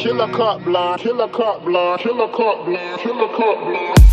Killer cop blind, killer cop blind, killer cop blind, killer cop blind.